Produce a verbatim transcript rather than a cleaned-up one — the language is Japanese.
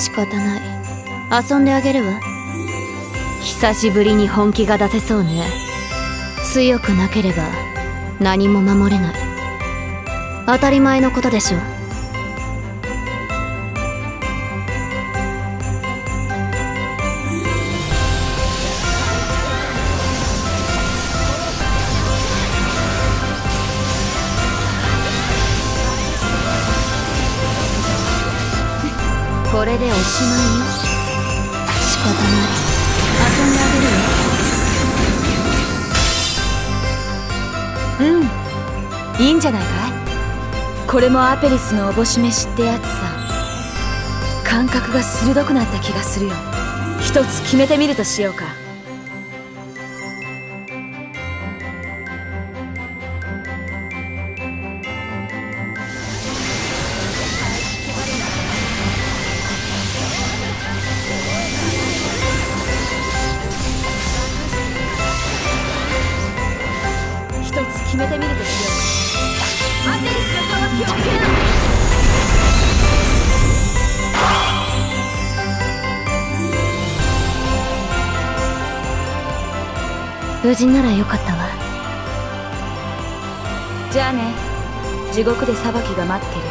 仕方ない。遊んであげるわ。久しぶりに本気が出せそうね。強くなければ何も守れない。当たり前のことでしょ。これでおしまいよ。仕方ない。遊んであげるよ。うん、いいんじゃないかい。これもアペリスのおぼし飯ってやつさ。感覚が鋭くなった気がするよ。一つ決めてみるとしようか。決めてみるとしよう。アテリスの渇きを受けな。無事ならよかったわ。じゃあね、地獄で裁きが待ってる。